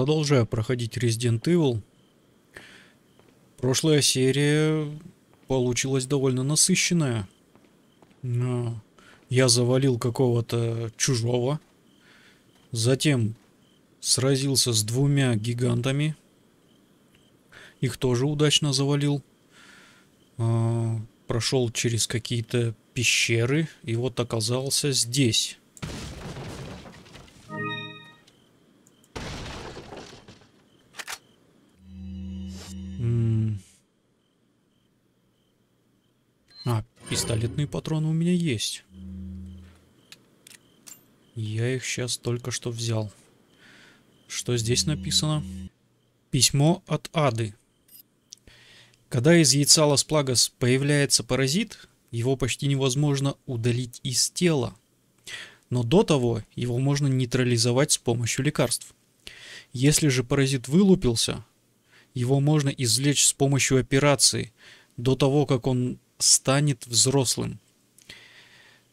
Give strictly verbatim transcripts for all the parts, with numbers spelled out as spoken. Продолжаю проходить Resident Evil. Прошлая серия получилась довольно насыщенная. Я завалил какого-то чужого. Затем сразился с двумя гигантами. Их тоже удачно завалил. Прошел через какие-то пещеры и вот оказался здесь. А, пистолетные патроны у меня есть. Я их сейчас только что взял. Что здесь написано? Письмо от Ады. Когда из яйца Лос-Плагас появляется паразит, его почти невозможно удалить из тела. Но до того его можно нейтрализовать с помощью лекарств. Если же паразит вылупился, его можно извлечь с помощью операции до того, как он станет взрослым.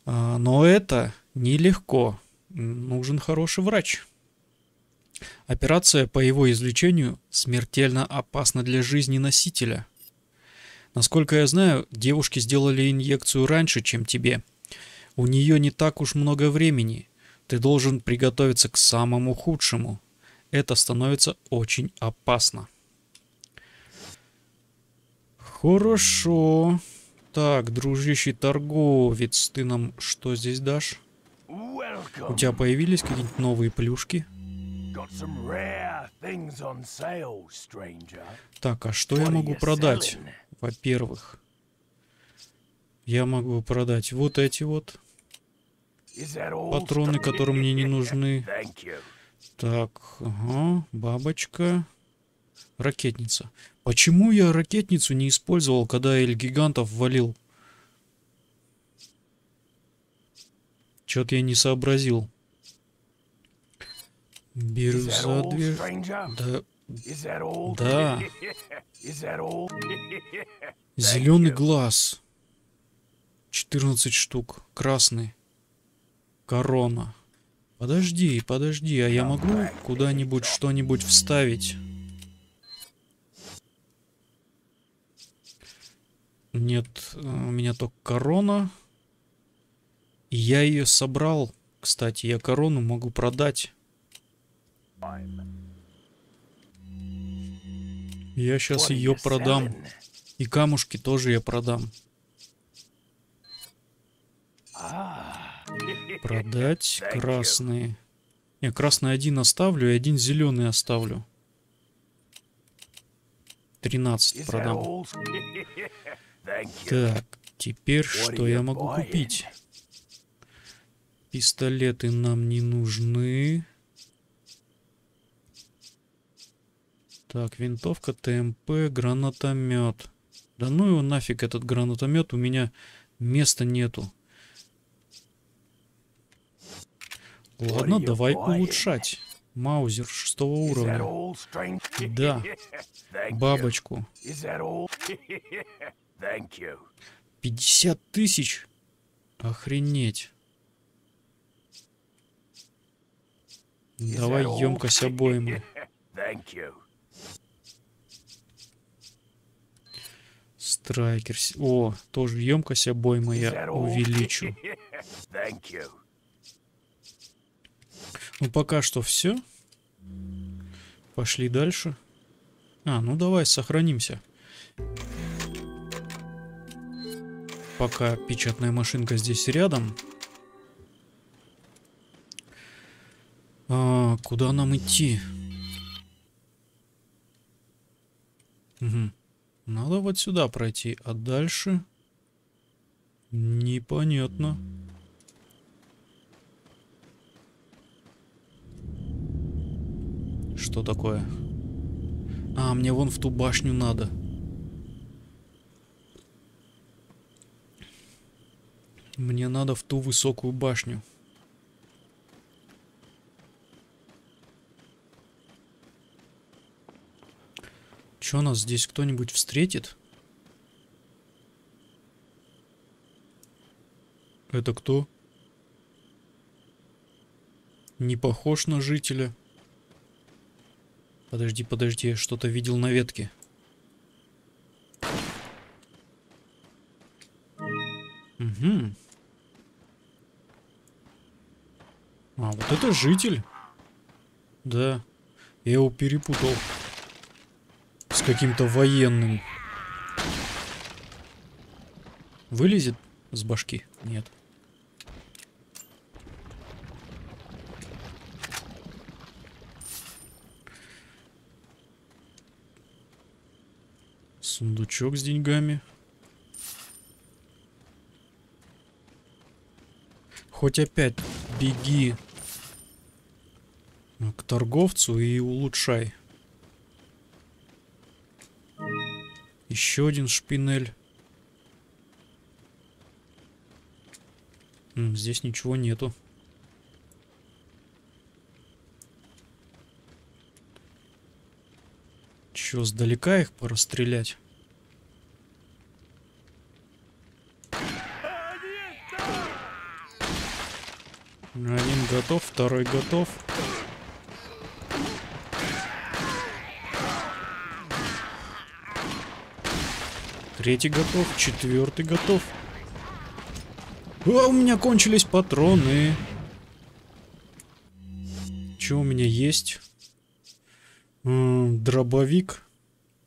Но это нелегко. Нужен хороший врач. Операция по его извлечению смертельно опасна для жизни носителя. Насколько я знаю, девушки сделали инъекцию раньше, чем тебе. У нее не так уж много времени. Ты должен приготовиться к самому худшему. Это становится очень опасно. Хорошо. Так, дружище торговец, ты нам что здесь дашь? У тебя появились какие-нибудь новые плюшки? Так, а что я могу продать? Во-первых, я могу продать вот эти вот патроны, которые мне не нужны. Так, ага, бабочка. Ракетница. Почему я ракетницу не использовал, когда Эль Гигантов валил? Чё-то я не сообразил. Беру за дверь. Да. Да. Зеленый глаз. четырнадцать штук. Красный. Корона. Подожди, подожди. А я могу куда-нибудь что-нибудь вставить? Нет, у меня только корона. И я ее собрал. Кстати, я корону могу продать. Я сейчас ее продам. И камушки тоже я продам. Продать красные. Я красный один оставлю и один зеленый оставлю. тринадцать продам. Так, теперь что я могу купить? Пистолеты нам не нужны. Так, винтовка, ТМП, гранатомет. Да ну его нафиг, этот гранатомет, у меня места нету. Ладно, давай улучшать. Маузер шестого уровня. Да. Бабочку. пятьдесят тысяч? Охренеть. Давай емкость обоймы. Страйкер. О, тоже емкость обоймы я увеличу. Ну, пока что все. Пошли дальше. А, ну давай сохранимся. Пока печатная машинка здесь рядом. А, куда нам идти? Угу. Надо вот сюда пройти. А дальше? Непонятно. Что такое? А, мне вон в ту башню надо. Мне надо в ту высокую башню. Чё, нас здесь кто-нибудь встретит? Это кто? Не похож на жителя. Подожди, подожди, я что-то видел на ветке. Угу. А, вот это житель. Да. Я его перепутал с каким-то военным. Вылезет с башки? Нет. Сундучок с деньгами. Хоть опять беги к торговцу и улучшай. Еще один шпинель. Здесь ничего нету. Че, сдалека их порасстрелять? Один готов, второй готов. Третий готов, четвертый готов. О, у меня кончились патроны. Что у меня есть? М-м, дробовик.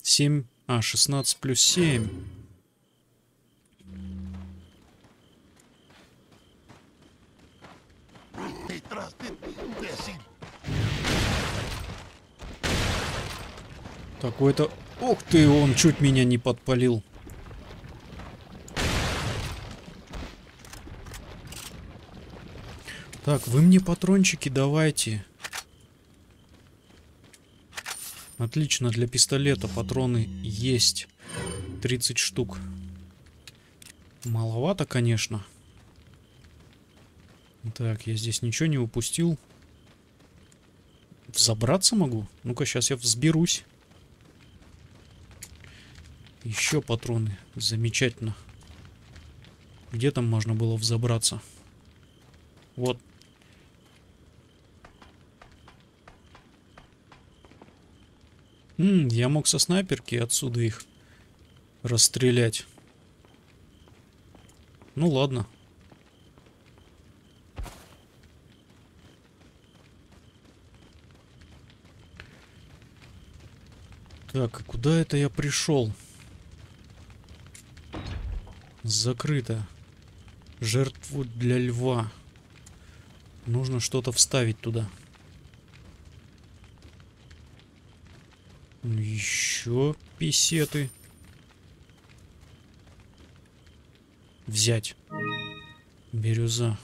семь. А, шестнадцать плюс семь. Такой-то... Ох ты, он чуть меня не подпалил. Так, вы мне патрончики давайте. Отлично, для пистолета патроны есть. тридцать штук. Маловато, конечно. Так, я здесь ничего не упустил. Взобраться могу? Ну-ка, сейчас я взберусь. Еще патроны. Замечательно. Где там можно было взобраться? Вот. М-м, я мог со снайперки отсюда их расстрелять. Ну ладно. Так, куда это я пришел? Закрыто. Жертву для льва. Нужно что-то вставить туда. Еще писеты. Взять. Бирюза.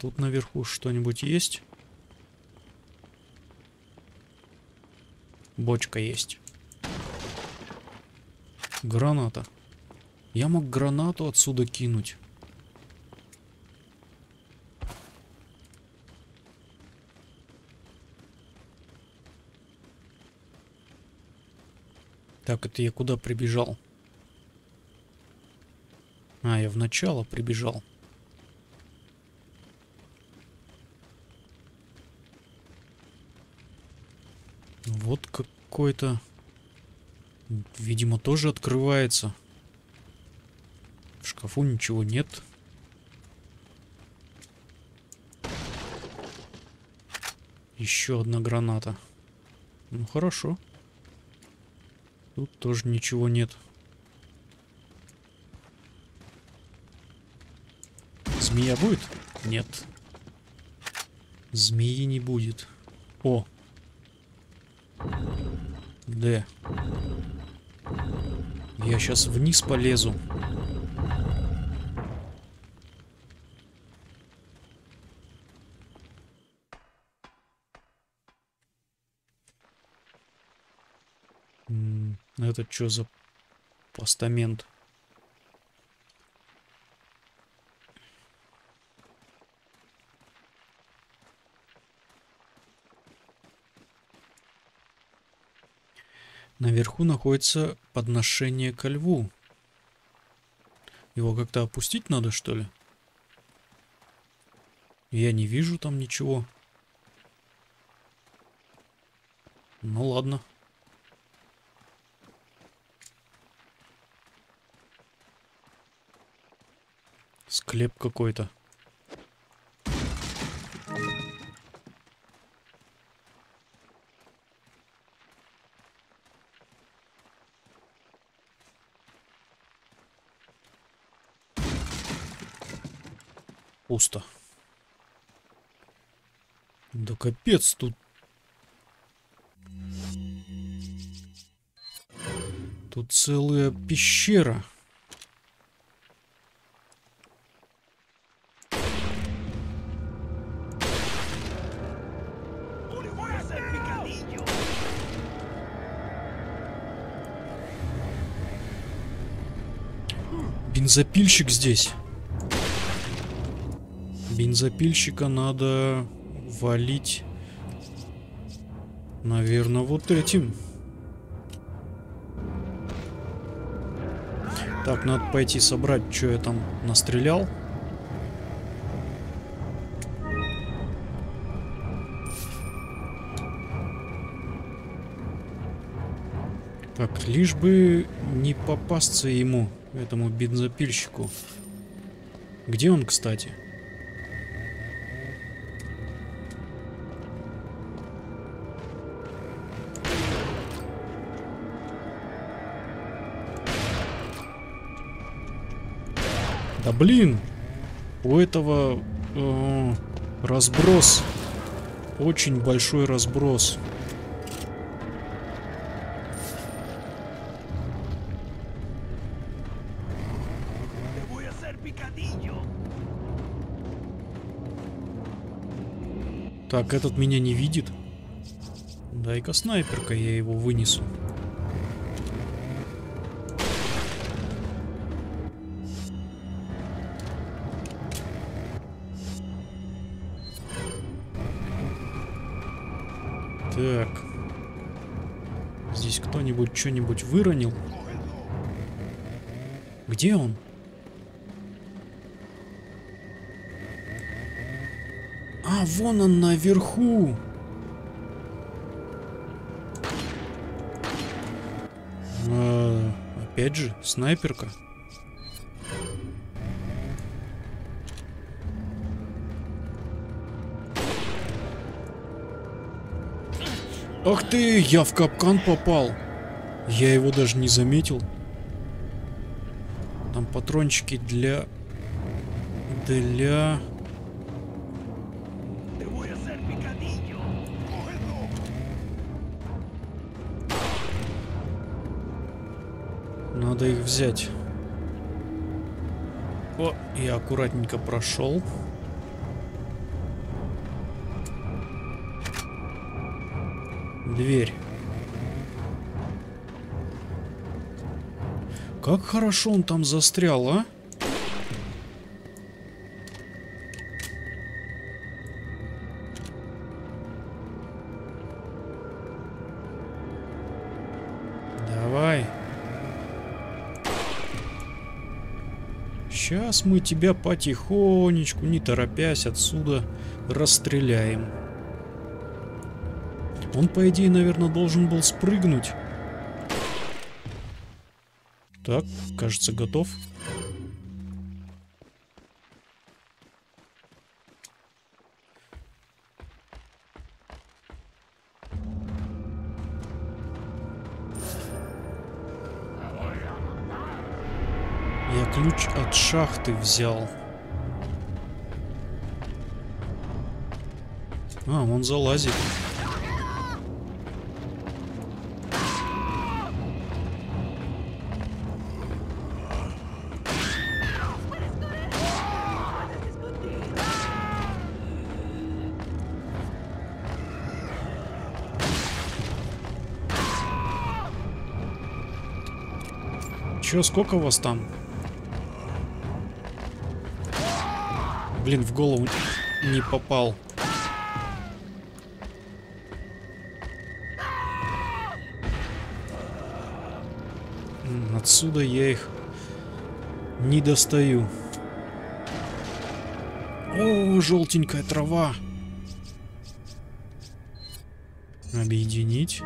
Тут наверху что-нибудь есть? Бочка есть. Граната. Я мог гранату отсюда кинуть. Так, это я куда прибежал? А, я в начало прибежал. Вот какой-то... Видимо, тоже открывается. В шкафу ничего нет. Еще одна граната. Ну, хорошо. Тут тоже ничего нет. Змея будет? Нет. Змеи не будет. О. Д. Я сейчас вниз полезу. Это что за постамент? Наверху находится подношение ко льву. Его как-то опустить надо, что ли? Я не вижу там ничего. Ну ладно. Склеп какой-то. Пусто. Да капец тут. Тут целая пещера. Бензопильщик здесь. Бензопильщика надо валить, наверное, вот этим. Так, надо пойти собрать, что я там настрелял. Так, лишь бы не попасться ему, этому бензопильщику. Где он, кстати? Да блин, у этого э, разброс, очень большой разброс. Так, этот меня не видит. Дай-ка снайперка, я его вынесу. Так, здесь кто-нибудь что-нибудь выронил? Где он? А, вон он наверху. А, опять же, снайперка. Ах ты, я в капкан попал. Я его даже не заметил. Там патрончики для... Для... Надо их взять. О, я аккуратненько прошел. Дверь. Как хорошо он там застрял, а? Давай. Сейчас мы тебя потихонечку, не торопясь, отсюда расстреляем. Он, по идее, наверное, должен был спрыгнуть. Так, кажется, готов. Я ключ от шахты взял. А, он залазит. Чё, сколько у вас там? Блин, в голову не попал. Отсюда я их не достаю. О, желтенькая трава. Объединить.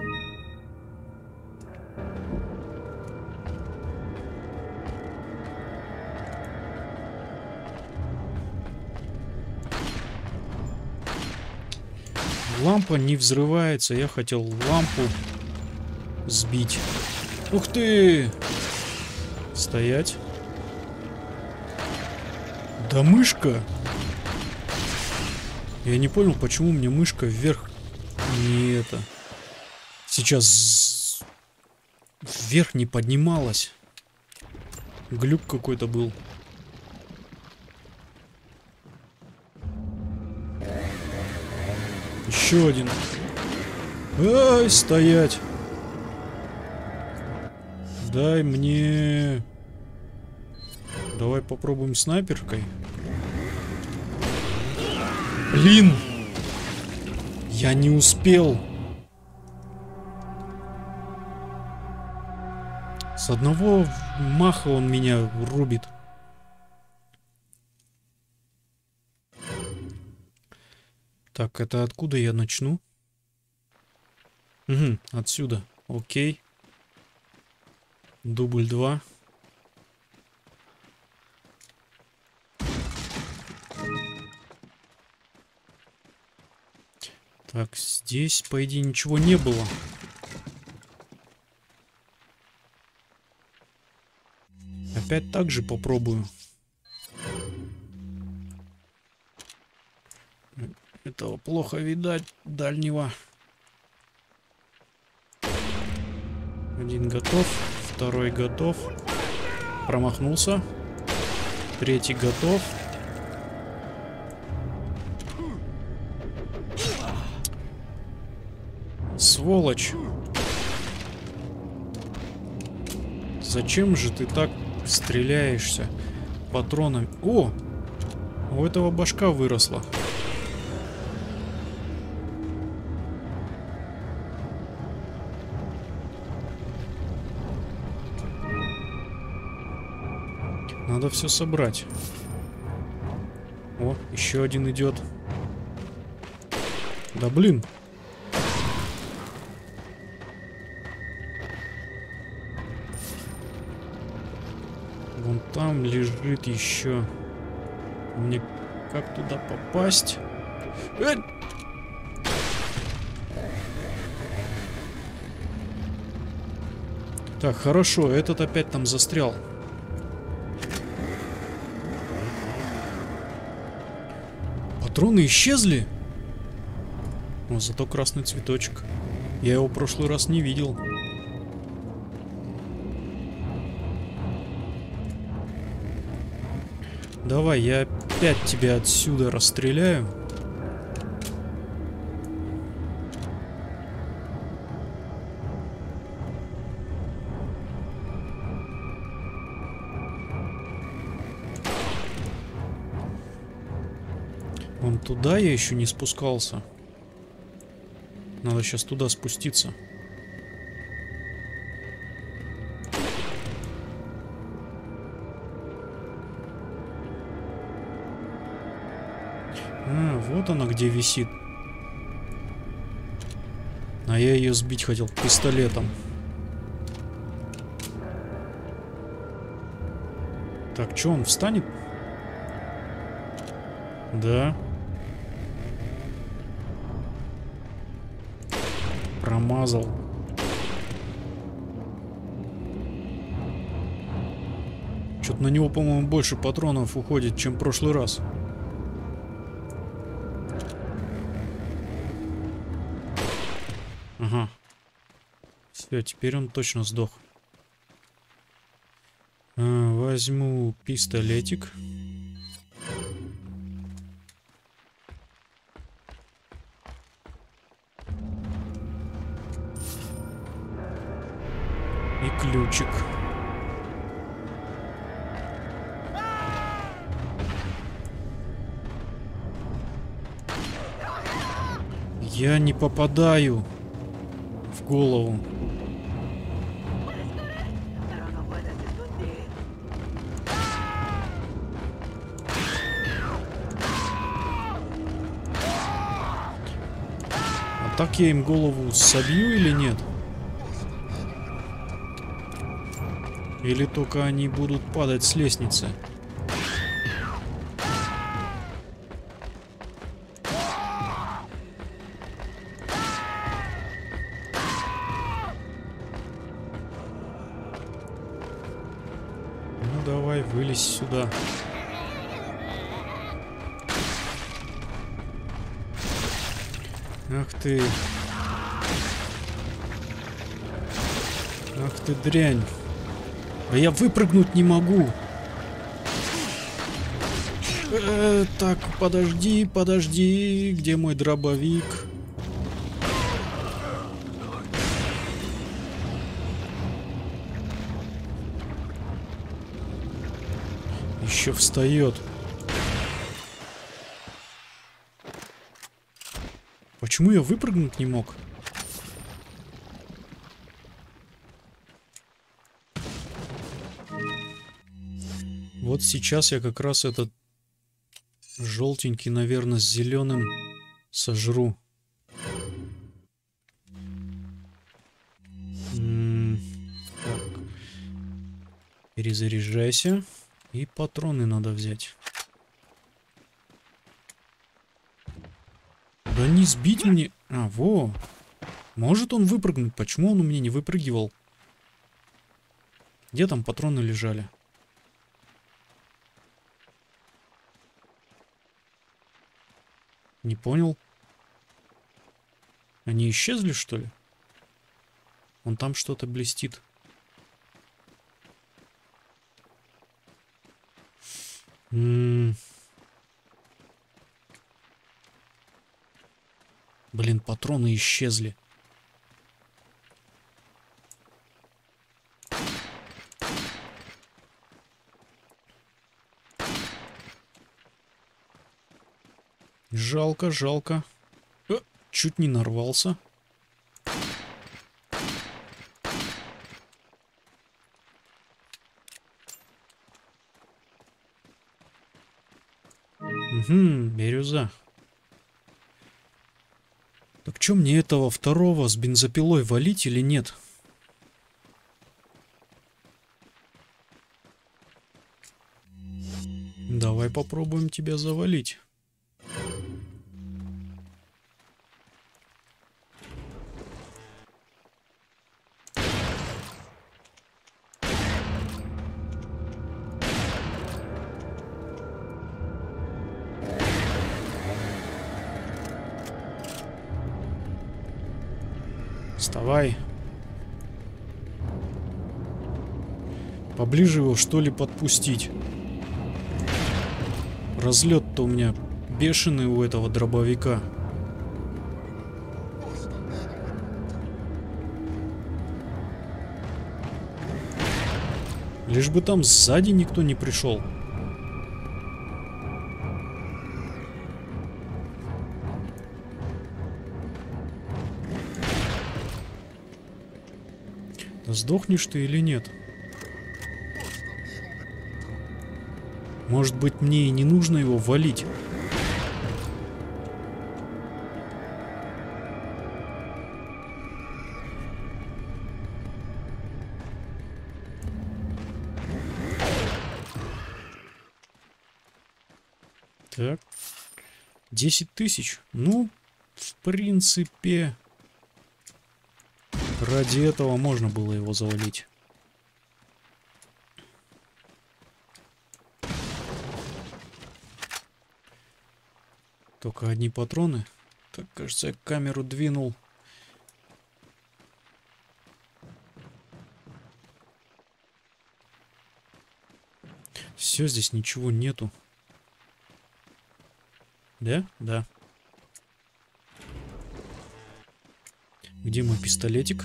Лампа не взрывается. Я хотел лампу сбить. Ух ты! Стоять. Да мышка! Я не понял, почему мне мышка вверх не это. Сейчас вверх не поднималась. Глюк какой-то был. Еще один. Ай, стоять. Дай мне... Давай попробуем снайперкой. Блин! Я не успел. С одного маха он меня рубит. Так, это откуда я начну? Угу, отсюда. Окей. Дубль два. Так, здесь, по идее, ничего не было. Опять так же попробую. Этого плохо видать, дальнего. Один готов, второй готов. Промахнулся. Третий готов. Сволочь. Зачем же ты так стреляешься патронами? О! У этого башка выросла. Надо все собрать. О, еще один идет. Да блин. Вон там лежит еще. Мне как туда попасть? Э! Так, хорошо, этот опять там застрял. Патроны исчезли? О, зато красный цветочек. Я его в прошлый раз не видел. Давай, я опять тебя отсюда расстреляю. Вон туда я еще не спускался. Надо сейчас туда спуститься. А, вот она где висит. А я ее сбить хотел пистолетом. Так, что он встанет? Да. Промазал. Что-то на него, по-моему, больше патронов уходит, чем в прошлый раз. Ага. Все, теперь он точно сдох. А, возьму пистолетик. Ключик. Я не попадаю в голову. Так я им голову собью или нет? Или только они будут падать с лестницы? Ну давай, вылезь сюда. Ах ты. Ах ты дрянь. А я выпрыгнуть не могу. Э, так, подожди, подожди. Где мой дробовик? Еще встает. Почему я выпрыгнуть не мог? Вот сейчас я как раз этот желтенький, наверное, с зеленым сожру. М-м, так. Перезаряжайся. И патроны надо взять. Да не сбить мне... А, во! Может он выпрыгнуть? Почему он у меня не выпрыгивал? Где там патроны лежали? Не понял. Они исчезли, что ли? Вон там что-то блестит. М-м-м. Блин, патроны исчезли. Жалко, жалко. Э, чуть не нарвался. Угу, бирюза. Так чё мне этого второго с бензопилой валить или нет? Давай попробуем тебя завалить. Вставай. Поближе его, что ли, подпустить? Разлет-то у меня бешеный у этого дробовика. Лишь бы там сзади никто не пришел. Сдохнешь ты или нет? Может быть, мне и не нужно его валить? Так. десять тысяч. Ну, в принципе... Ради этого можно было его завалить. Только одни патроны. Так, кажется, я камеру двинул. Все, здесь ничего нету. Да? Да. Где мой пистолетик?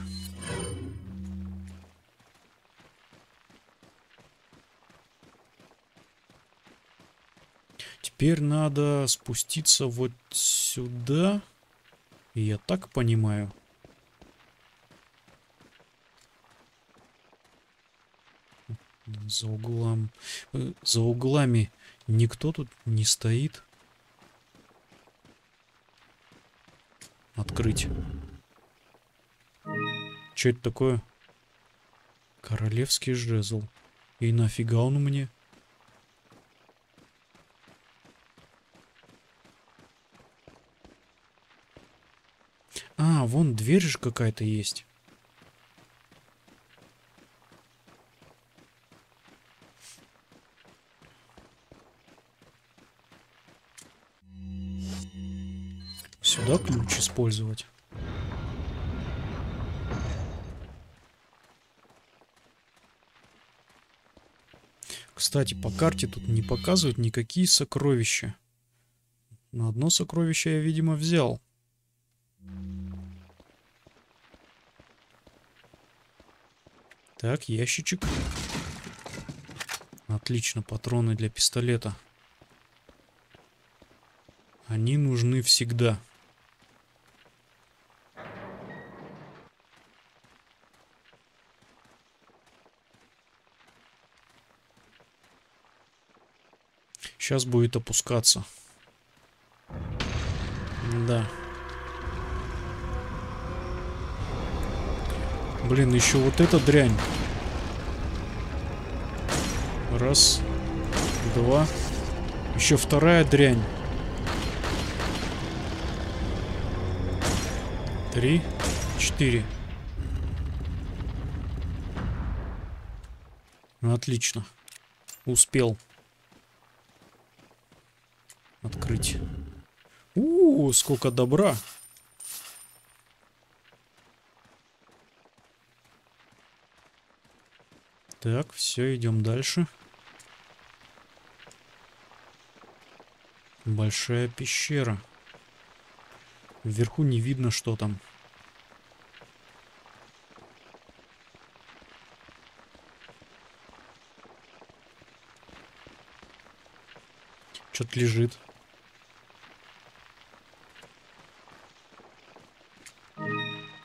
Теперь надо спуститься вот сюда. И я так понимаю. За углом, за углами никто тут не стоит. Открыть. Что это такое? Королевский жезл. И нафига он мне? А, вон дверь же какая-то есть. Сюда ключ использовать. Кстати, по карте тут не показывают никакие сокровища. Но одно сокровище я, видимо, взял. Так, ящичек. Отлично, патроны для пистолета. Они нужны всегда. Сейчас будет опускаться. Да. Блин, еще вот эта дрянь. Раз. Два. Еще вторая дрянь. Три. Четыре. Отлично. Успел. Открыть. У-у-у, сколько добра. Так, все, идем дальше. Большая пещера. Вверху не видно, что там. Что-то лежит.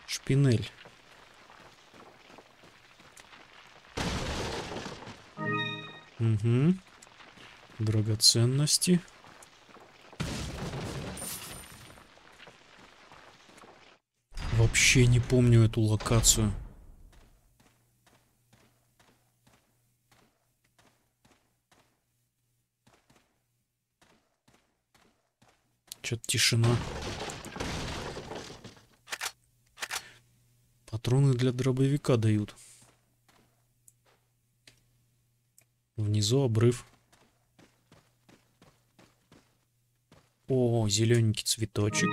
Шпинель. Угу. Драгоценности. Вообще не помню эту локацию. Что-то тишина. Патроны для дробовика дают. Внизу обрыв. О, зелененький цветочек.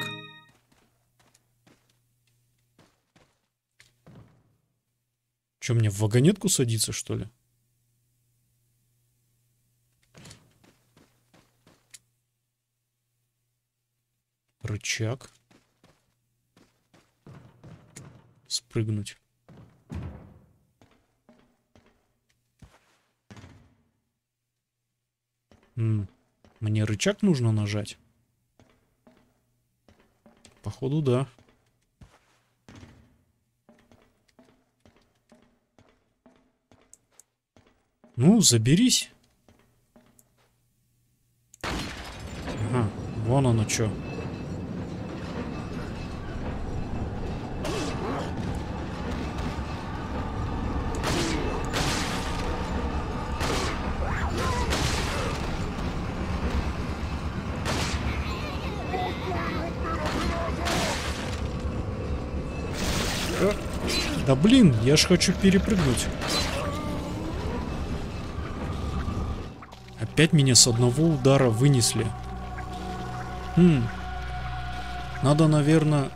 Что, мне в вагонетку садиться, что ли? Рычаг. Спрыгнуть. М-м, мне рычаг нужно нажать? Походу, да. Ну, заберись. Ага, вон оно что. Да блин, я ж хочу перепрыгнуть. Опять меня с одного удара вынесли. Хм. Надо, наверное,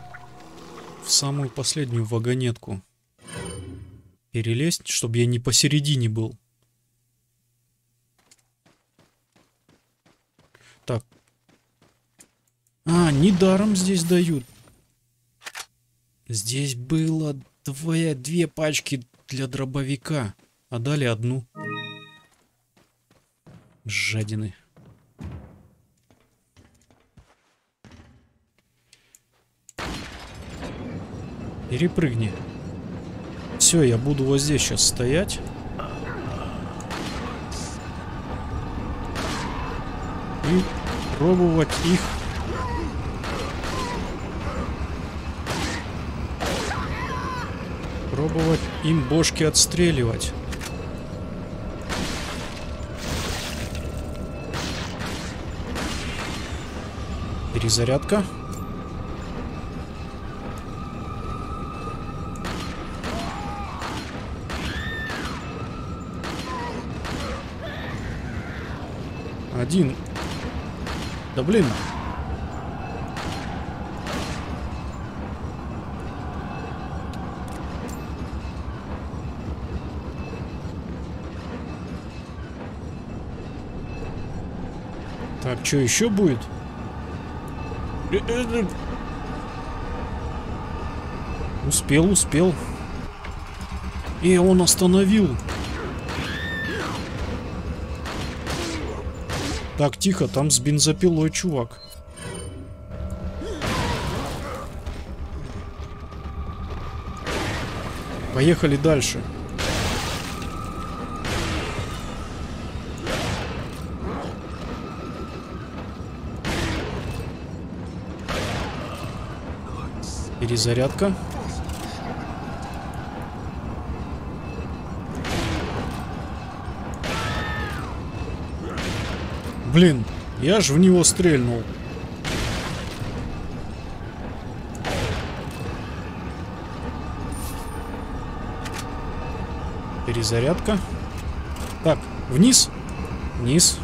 в самую последнюю вагонетку перелезть, чтобы я не посередине был. Так. А, недаром здесь дают. Здесь было... Твоя две пачки для дробовика, а дали одну. Жадины. Перепрыгни. Все, я буду вот здесь сейчас стоять. И пробовать их пробовать им бошки отстреливать. Перезарядка. Один. Да блин. Так, что еще будет? Успел, успел. И он остановил. Так, тихо, там с бензопилой чувак. Поехали дальше. Перезарядка. Блин, я ж в него стрельнул. Перезарядка. Так, вниз. Вниз.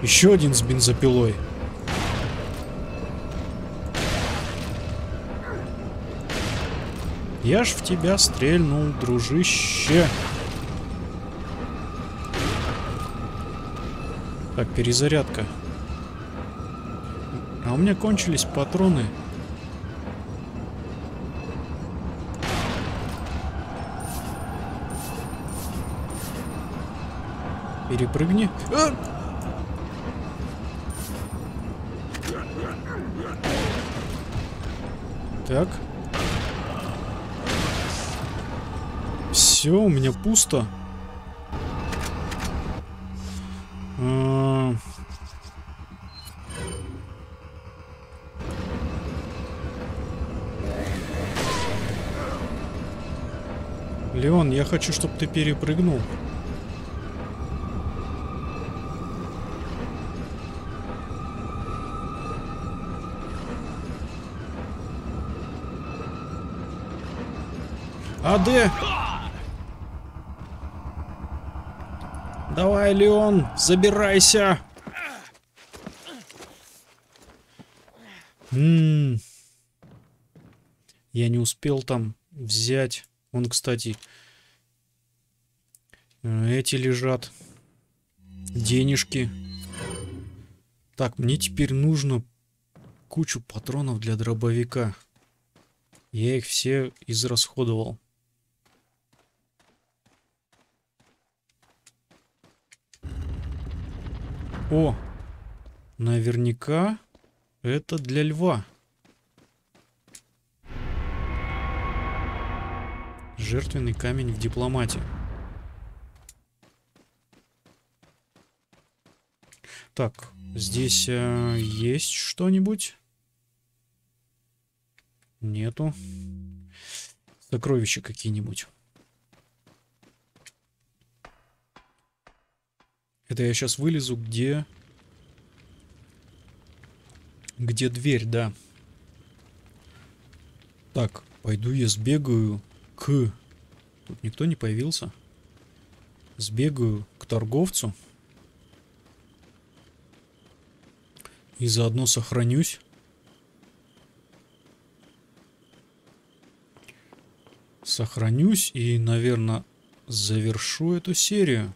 Еще один с бензопилой. Я ж в тебя стрельнул, дружище. Так, перезарядка. А у меня кончились патроны. Перепрыгни. А! Так. Все, у меня пусто. Леон, я хочу, чтобы ты перепрыгнул. Ада! Давай, Леон, забирайся. М-м-м. Я не успел там взять. Вон, кстати, эти лежат. Денежки. Так, мне теперь нужно кучу патронов для дробовика. Я их все израсходовал. О, наверняка это для льва. Жертвенный камень в дипломате. Так, здесь э, есть что-нибудь? Нету. Сокровища какие-нибудь. Это я сейчас вылезу, где... Где дверь, да. Так, пойду я сбегаю к... Тут никто не появился. Сбегаю к торговцу. И заодно сохранюсь. Сохранюсь и, наверное, завершу эту серию.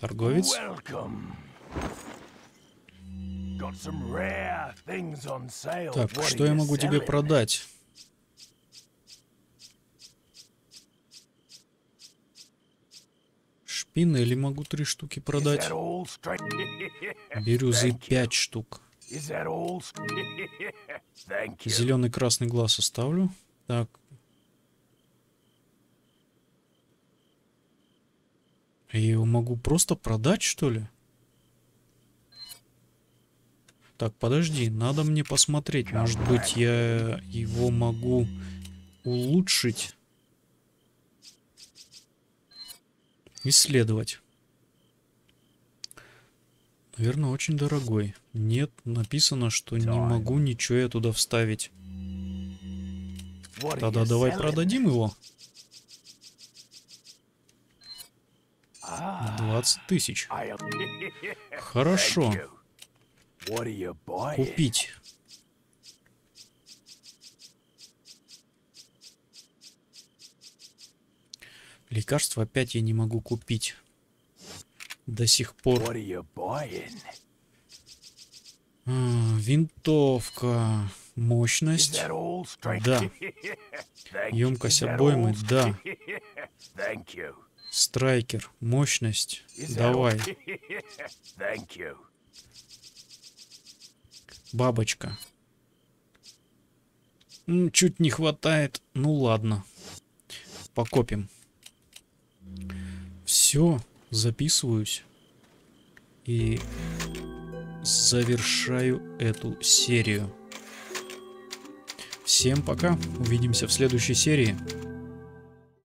Торговец. Так, что я могу тебе продать? Шпины или могу три штуки продать? Бирюзы пять штук. Зеленый, красный глаз оставлю. Так. Я его могу просто продать, что ли? Так, подожди, надо мне посмотреть. Может быть, я его могу улучшить. Исследовать. Наверное, очень дорогой. Нет, написано, что не могу ничего я туда вставить. Тогда давай продадим его. двадцать тысяч. Хорошо. Купить. Лекарство опять я не могу купить. До сих пор. А, винтовка. Мощность. Да. Емкость обоймы. Да. Страйкер. Мощность. Давай. Бабочка. Чуть не хватает. Ну ладно. Покопим. Все. Записываюсь. И завершаю эту серию. Всем пока. Увидимся в следующей серии.